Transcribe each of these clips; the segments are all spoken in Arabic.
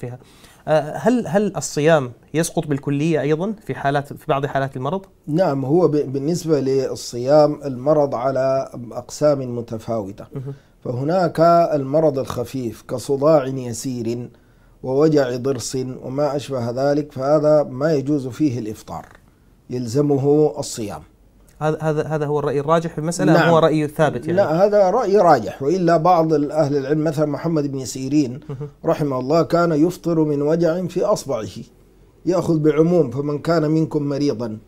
فيها. هل الصيام يسقط بالكلية أيضا في بعض حالات المرض؟ نعم، هو بالنسبة للصيام المرض على أقسام متفاوتة. فهناك المرض الخفيف كصداع يسير ووجع ضرس وما أشبه ذلك، فهذا ما يجوز فيه الإفطار، يلزمه الصيام. هذا هو الرأي الراجح في المسألة؟ نعم، هو رأي ثابت يعني؟ لا، هذا رأي راجح، وإلا بعض أهل العلم مثلا محمد بن سيرين رحمه الله كان يفطر من وجع في أصبعه، يأخذ بعموم فمن كان منكم مريضا،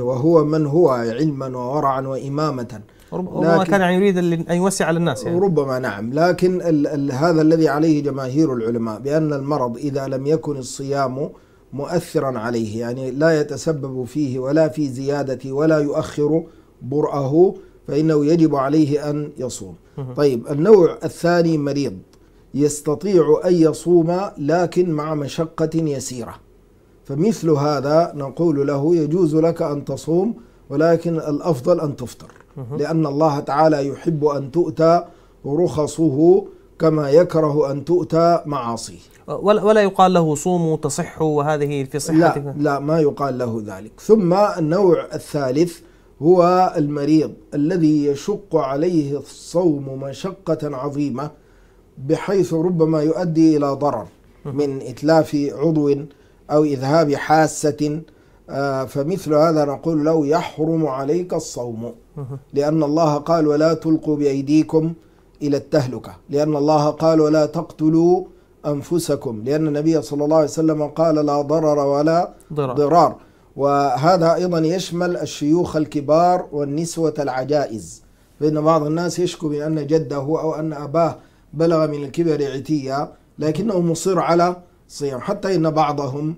وهو من هو علما وورعا وإمامة، ربما كان يعني يريد أن يوسع على الناس يعني. ربما نعم، لكن هذا الذي عليه جماهير العلماء بأن المرض إذا لم يكن الصيام مؤثرا عليه، يعني لا يتسبب فيه ولا في زيادة ولا يؤخر برأه، فإنه يجب عليه أن يصوم. طيب، النوع الثاني مريض يستطيع أن يصوم لكن مع مشقة يسيرة، فمثل هذا نقول له يجوز لك أن تصوم، ولكن الأفضل أن تفطر، لأن الله تعالى يحب أن تؤتى رخصه كما يكره أن تؤتى معاصيه. ولا يقال له صوموا تصحوا وهذه في صحتك؟ لا، ما يقال له ذلك. ثم النوع الثالث هو المريض الذي يشق عليه الصوم مشقة عظيمة، بحيث ربما يؤدي إلى ضرر من إتلاف عضو أو إذهاب حاسة، فمثل هذا نقول له يحرم عليك الصوم، لأن الله قال ولا تلقوا بأيديكم إلى التهلكة، لأن الله قال ولا تقتلوا أنفسكم، لأن النبي صلى الله عليه وسلم قال لا ضرر ولا ضرار. وهذا أيضا يشمل الشيوخ الكبار والنسوة العجائز، فإن بعض الناس يشكو من أن جده أو أن أباه بلغ من الكبر عتيا لكنه مصر على صيام، حتى إن بعضهم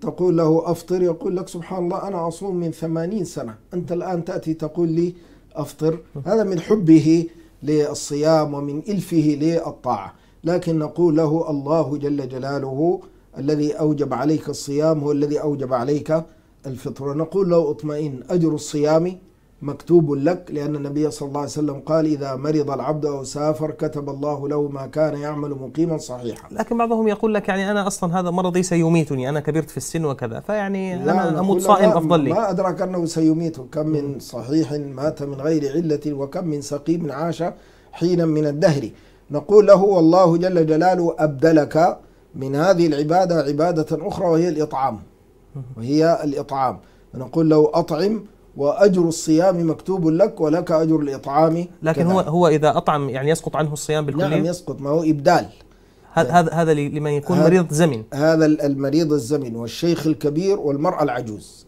تقول له أفطر يقول لك سبحان الله أنا أصوم من 80 سنة، أنت الآن تأتي تقول لي أفطر. هذا من حبه للصيام ومن إلفه للطاعة، لكن نقول له الله جل جلاله الذي أوجب عليك الصيام هو الذي أوجب عليك الفطر. نقول له اطمئن، أجر الصيام مكتوب لك، لأن النبي صلى الله عليه وسلم قال إذا مرض العبد أو سافر كتب الله له ما كان يعمل مقيما صحيحا. لكن بعضهم يقول لك يعني أنا أصلا هذا مرضي سيميتني، أنا كبرت في السن وكذا، فيعني أنا أموت صائم أفضل لي. ما أدرك أنه سيميتك، كم من صحيح مات من غير علة وكم من سقيم عاش حينا من الدهر. نقول له والله جل جلاله أبدلك من هذه العبادة عبادة أخرى وهي الإطعام. نقول له أطعم وأجر الصيام مكتوب لك ولك أجر الإطعام. لكن هو إذا أطعم يعني يسقط عنه الصيام بالكلية؟ نعم يسقط، ما هو إبدال. هذا لمن يكون مريض زمن، هذا المريض الزمن والشيخ الكبير والمرأة العجوز.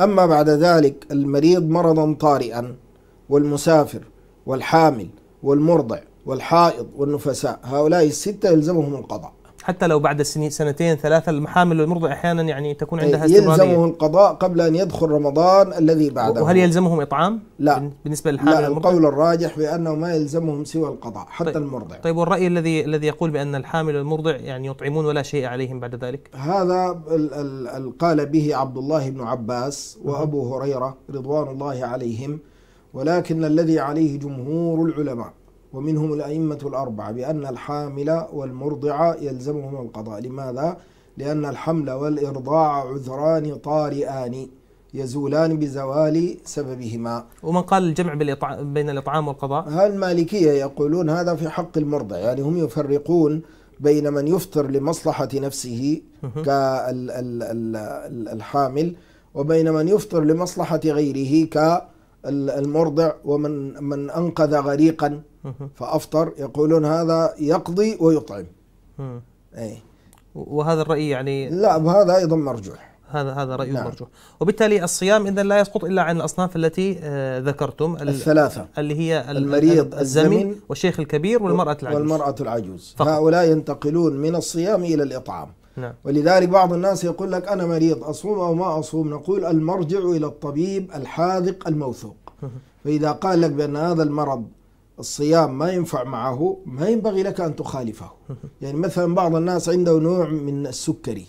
أما بعد ذلك المريض مرضا طارئا والمسافر والحامل والمرضع والحائض والنفساء، هؤلاء الستة يلزمهم القضاء. حتى لو بعد سنتين ثلاثة المحامل والمرضع أحيانا يعني تكون عندها استمرارية، يلزمه القضاء قبل أن يدخل رمضان الذي بعده. وهل يلزمهم إطعام؟ لا، بالنسبة للحامل لا، القول الراجح بأنه ما يلزمهم سوى القضاء حتى المرضع. طيب، والرأي الذي يقول بأن الحامل والمرضع يعني يطعمون ولا شيء عليهم بعد ذلك؟ هذا قال به عبد الله بن عباس وأبو هريرة رضوان الله عليهم، ولكن الذي عليه جمهور العلماء ومنهم الأئمة الأربعة بأن الحامل والمرضع يلزمهم القضاء. لماذا؟ لأن الحمل والإرضاع عذران طارئان يزولان بزوال سببهما. ومن قال الجمع بين الإطعام والقضاء؟ المالكية يقولون هذا في حق المرضع، يعني هم يفرقون بين من يفطر لمصلحة نفسه كالحامل وبين من يفطر لمصلحة غيره كالمرضع، ومن أنقذ غريقا فأفطر يقولون هذا يقضي ويطعم. أي. وهذا الرأي يعني؟ لا، هذا أيضا مرجوح. هذا رأي نعم. مرجوح، وبالتالي الصيام إذا لا يسقط إلا عن الأصناف التي ذكرتم الثلاثة، اللي هي المريض الزمن والشيخ الكبير والمرأة العجوز. هؤلاء ينتقلون من الصيام إلى الإطعام. نعم. ولذلك بعض الناس يقول لك أنا مريض أصوم أو ما أصوم، نقول المرجع إلى الطبيب الحاذق الموثوق. فإذا قال لك بأن هذا المرض الصيام ما ينفع معه، ما ينبغي لك أن تخالفه. يعني مثلا بعض الناس عنده نوع من السكري،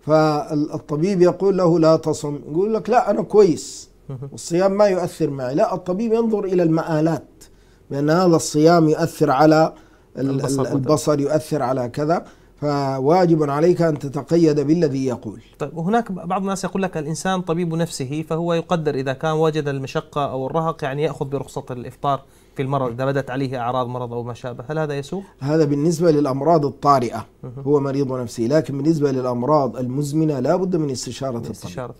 فالطبيب يقول له لا تصم، يقول لك لا أنا كويس والصيام ما يؤثر معي. لا، الطبيب ينظر إلى المآلات، بأن هذا الصيام يؤثر على البصر، يؤثر على كذا، فواجب عليك أن تتقيد بالذي يقول. طيب هناك بعض الناس يقول لك الإنسان طبيب نفسه، فهو يقدر إذا كان وجد المشقة أو الرهق يعني يأخذ برخصة الإفطار في المرض إذا بدت عليه أعراض مرض أو ما شابه، هل هذا يسوغ؟ هذا بالنسبة للأمراض الطارئة هو مريض نفسي، لكن بالنسبة للأمراض المزمنة لا بد من استشارة الطبيب.